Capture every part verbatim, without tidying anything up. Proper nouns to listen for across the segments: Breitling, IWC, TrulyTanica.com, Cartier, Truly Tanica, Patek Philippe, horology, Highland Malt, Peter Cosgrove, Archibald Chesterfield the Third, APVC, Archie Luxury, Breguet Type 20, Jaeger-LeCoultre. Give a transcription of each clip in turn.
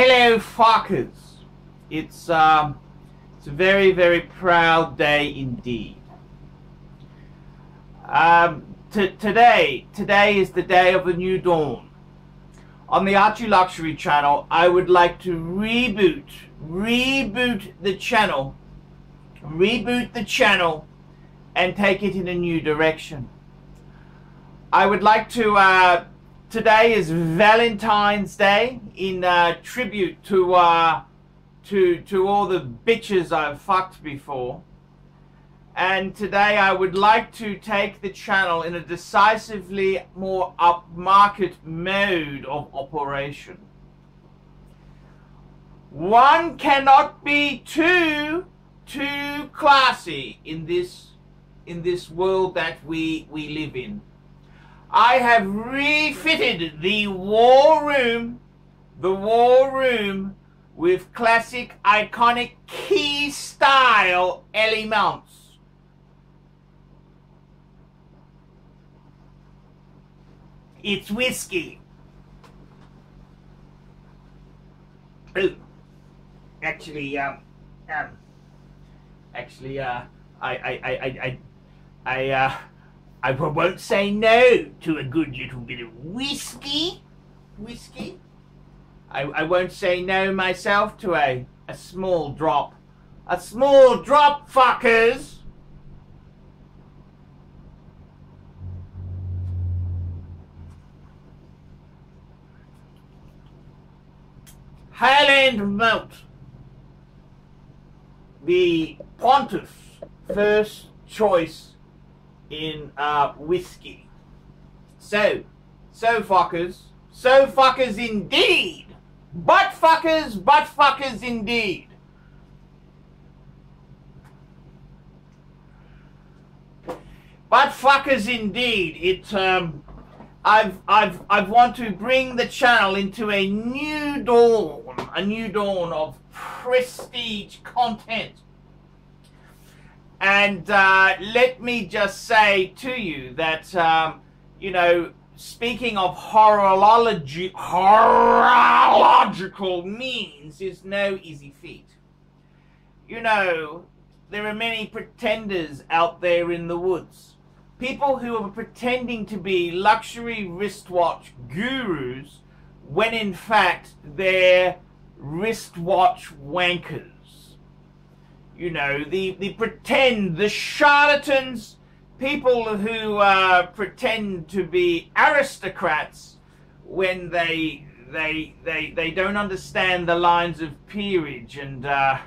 Hello fuckers, it's, um, it's a very very proud day indeed. Um, today, today is the day of a new dawn. On the Archie Luxury channel I would like to reboot, reboot the channel, reboot the channel and take it in a new direction. I would like to uh, today is Valentine's Day, in uh, tribute to uh, to to all the bitches I've fucked before, and today I would like to take the channel in a decisively more upmarket mode of operation. One cannot be too too classy in this in this world that we we live in. I have refitted the war room, the war room with classic, iconic, key style Ellie mounts. It's whiskey. Oh, actually, um, um, actually, uh, I, I, I, I, I, uh. I won't say no to a good little bit of whiskey. Whiskey? I, I won't say no myself to a, a small drop. A small drop, fuckers! Highland Malt. The Pontiff's first choice in uh, whiskey. So, so fuckers, so fuckers indeed. But fuckers, but fuckers indeed. But fuckers indeed. It. Um, I've. I've. I want to bring the channel into a new dawn, a new dawn of prestige content. And uh, let me just say to you that, um, you know, speaking of horology, horological means is no easy feat. You know, there are many pretenders out there in the woods. People who are pretending to be luxury wristwatch gurus when in fact they're wristwatch wankers. You know, the, the pretend, the charlatans, people who uh, pretend to be aristocrats when they, they, they, they don't understand the lines of peerage. And uh,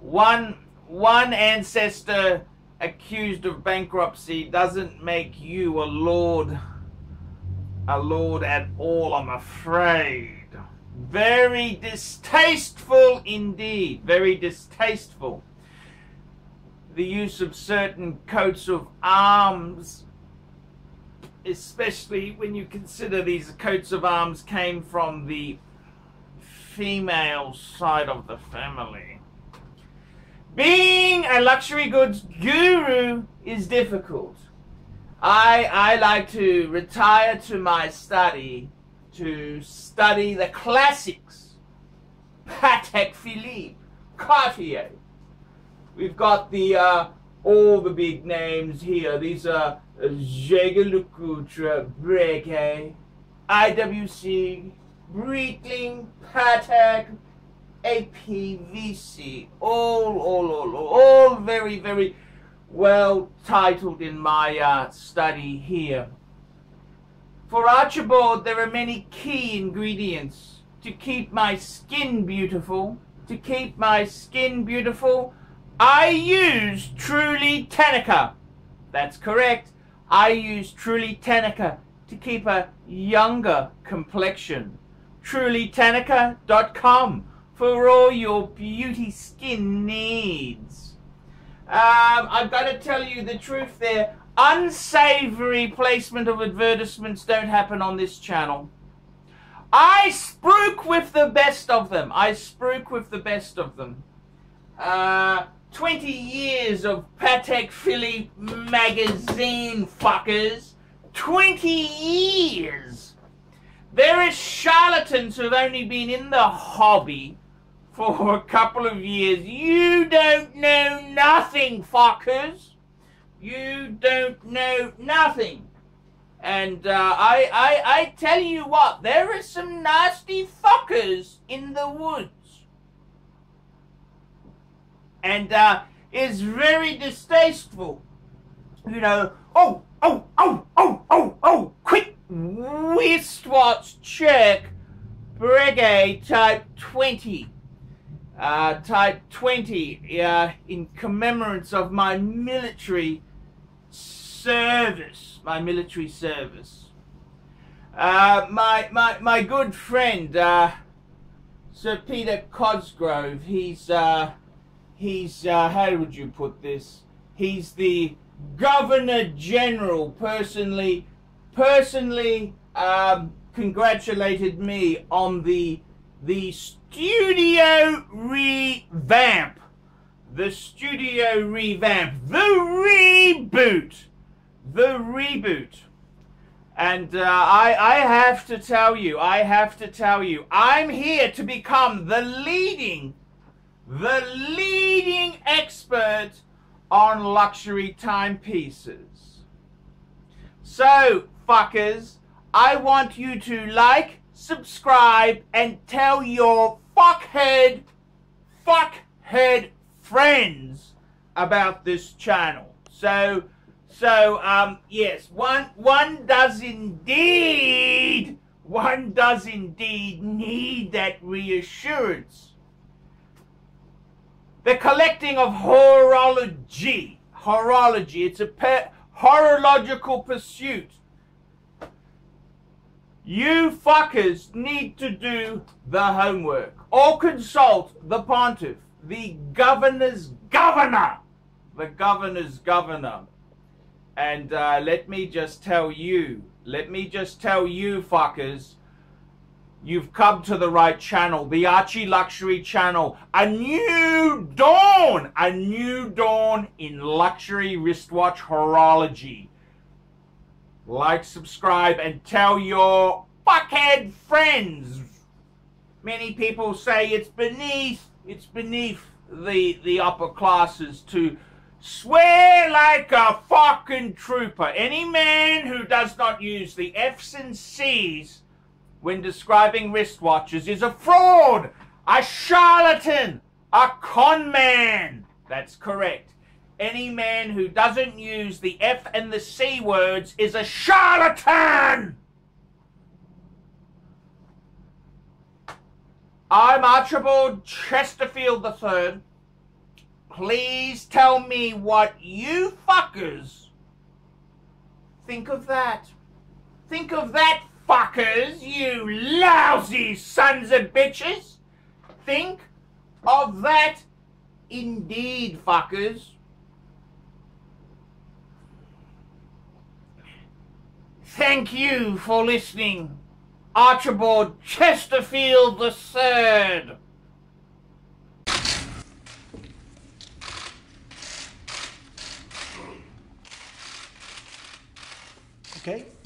one, one ancestor accused of bankruptcy doesn't make you a lord, a lord at all, I'm afraid. Very distasteful indeed, very distasteful. The use of certain coats of arms, especially when you consider these coats of arms came from the female side of the family. Being a luxury goods guru is difficult. I, I like to retire to my study to study the classics. Patek Philippe, Cartier. We've got the uh, all the big names here. These are Jaeger-LeCoultre, Breguet, I W C, Breitling, Patek, A P V C. All, all, all, all, all very, very well titled in my uh, study here. For Archibald, there are many key ingredients to keep my skin beautiful. To keep my skin beautiful, I use Truly Tanica. That's correct. I use Truly Tanica to keep a younger complexion. Truly Tanica dot com for all your beauty skin needs. Um, I've got to tell you the truth there. Unsavory placement of advertisements don't happen on this channel. I spruik with the best of them. I spruik with the best of them. Uh, twenty years of Patek Philippe magazine, fuckers. twenty years. There is charlatans who have only been in the hobby for a couple of years. You don't know nothing, fuckers. You don't know nothing. And uh, I, I, I tell you what, there are some nasty fuckers in the woods. And uh, it's very distasteful. You know, oh, oh, oh, oh, oh, oh, quick wristwatch check, Breguet Type twenty. Uh, type twenty, uh, in commemoration of my military service, my military service. Uh, my, my, my good friend, uh, Sir Peter Cosgrove, he's, uh, he's, uh, how would you put this? He's the Governor General, personally, personally, um, congratulated me on the, the studio revamp, the studio revamp, the reboot, the reboot. And uh, I, I have to tell you, I have to tell you, I'm here to become the leading, the leading expert on luxury timepieces. So, fuckers, I want you to like, subscribe, and tell your fuckhead, fuckhead friends about this channel. So, so, um, yes, one, one does indeed, one does indeed need that reassurance. The collecting of horology, horology, it's a pe- horological pursuit. You fuckers need to do the homework or consult the pontiff, the governor's governor, the governor's governor. And uh, let me just tell you, let me just tell you fuckers, you've come to the right channel, the Archie Luxury channel. A new dawn, a new dawn in luxury wristwatch horology. Like, subscribe, and tell your fuckhead friends. Many people say it's beneath, it's beneath the, the upper classes to swear like a fucking trooper. Any man who does not use the F's and C's when describing wristwatches is a fraud, a charlatan, a con man. That's correct. Any man who doesn't use the F and the C words is a charlatan! I'm Archibald Chesterfield the Third. Please tell me what you fuckers think of that. Think of that, fuckers, you lousy sons of bitches. Think of that indeed, fuckers. Thank you for listening, Archibald Chesterfield the Third. Okay.